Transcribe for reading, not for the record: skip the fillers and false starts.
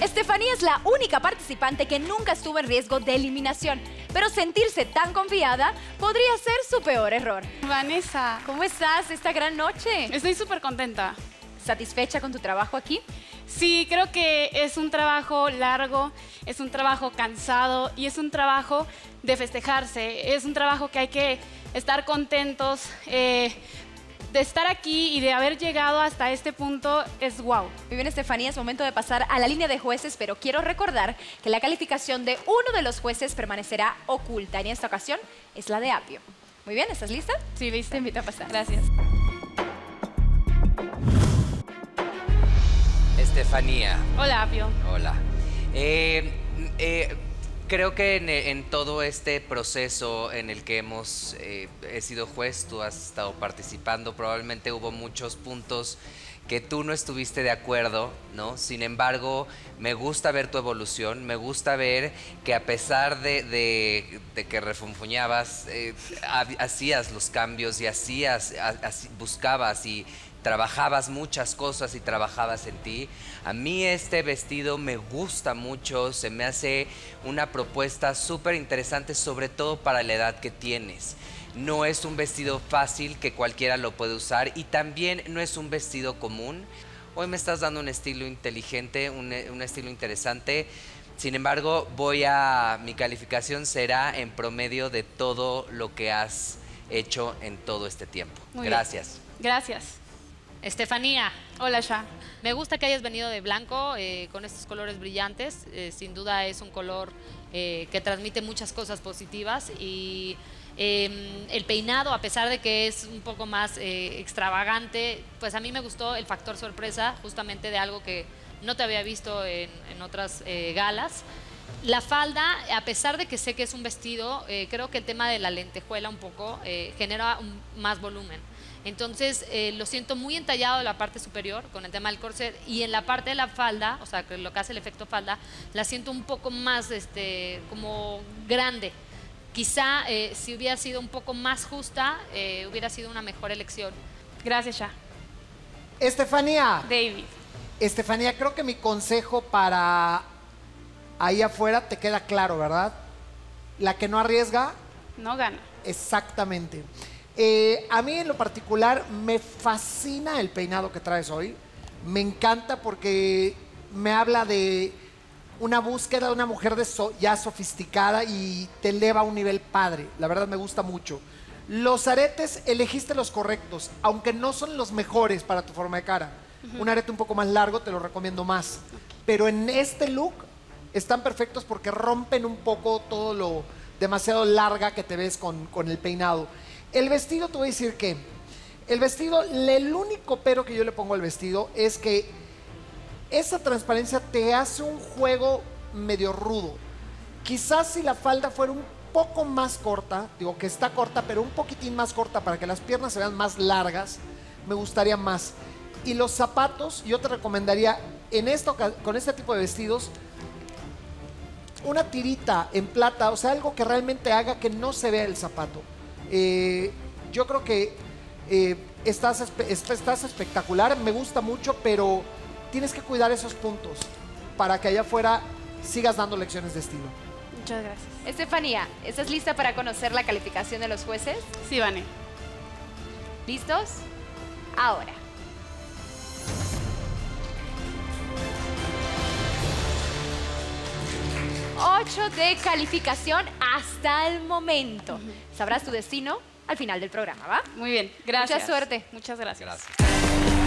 Estefanía es la única participante que nunca estuvo en riesgo de eliminación, pero sentirse tan confiada podría ser su peor error. Vanessa, ¿cómo estás esta gran noche? Estoy súper contenta. ¿Satisfecha con tu trabajo aquí? Sí, creo que es un trabajo largo, es un trabajo cansado y es un trabajo de festejarse. Es un trabajo que hay que estar contentos. De estar aquí y de haber llegado hasta este punto es guau. Muy bien, Estefanía, es momento de pasar a la línea de jueces, pero quiero recordar que la calificación de uno de los jueces permanecerá oculta. En esta ocasión es la de Apio. Muy bien, ¿estás lista? Sí, lista. Te invito a pasar. Gracias. Estefanía. Hola, Apio. Hola. Creo que en todo este proceso en el que he sido juez, tú has estado participando, probablemente hubo muchos puntos que tú no estuviste de acuerdo, ¿no? Sin embargo, me gusta ver tu evolución, me gusta ver que a pesar de que refunfuñabas, hacías los cambios y buscabas y trabajabas muchas cosas y trabajabas en ti. A mí este vestido me gusta mucho, se me hace una propuesta súper interesante, sobre todo para la edad que tienes. No es un vestido fácil que cualquiera lo puede usar y también no es un vestido común. Hoy me estás dando un estilo inteligente, un estilo interesante. Sin embargo, mi calificación será en promedio de todo lo que has hecho en todo este tiempo. Muy gracias. Bien. Gracias. Estefanía. Hola, Sha. Me gusta que hayas venido de blanco con estos colores brillantes. Sin duda es un color que transmite muchas cosas positivas y el peinado, a pesar de que es un poco más extravagante, pues a mí me gustó el factor sorpresa, justamente de algo que no te había visto en otras galas. La falda, a pesar de que sé que es un vestido, creo que el tema de la lentejuela un poco genera más volumen. Entonces, lo siento muy entallado en la parte superior con el tema del corset y en la parte de la falda, o sea, lo que hace el efecto falda, la siento un poco más como grande. Quizá si hubiera sido un poco más justa, hubiera sido una mejor elección. Gracias, Sha. Estefanía. David. Estefanía, creo que mi consejo para ahí afuera te queda claro, ¿verdad? La que no arriesga, no gana. Exactamente. A mí en lo particular me fascina el peinado que traes hoy. Me encanta porque me habla de una búsqueda de una mujer ya sofisticada y te eleva a un nivel padre. La verdad me gusta mucho. Los aretes, elegiste los correctos, aunque no son los mejores para tu forma de cara. Un arete un poco más largo te lo recomiendo más. Pero en este look están perfectos porque rompen un poco todo lo demasiado larga que te ves con el peinado. El vestido, te voy a decir que el vestido, el único pero que yo le pongo al vestido es que esa transparencia te hace un juego medio rudo. Quizás si la falda fuera un poco más corta, digo que está corta, pero un poquitín más corta para que las piernas se vean más largas, me gustaría más. Y los zapatos, yo te recomendaría con este tipo de vestidos, una tirita en plata, o sea, algo que realmente haga que no se vea el zapato. Yo creo que estás espectacular, me gusta mucho, pero tienes que cuidar esos puntos para que allá afuera sigas dando lecciones de estilo. Muchas gracias. Estefanía, ¿estás lista para conocer la calificación de los jueces? Sí, Vane. ¿Listos? Ahora. Ocho de calificación hasta el momento. Sabrás tu destino al final del programa, ¿va? Muy bien, gracias. Mucha suerte. Muchas gracias.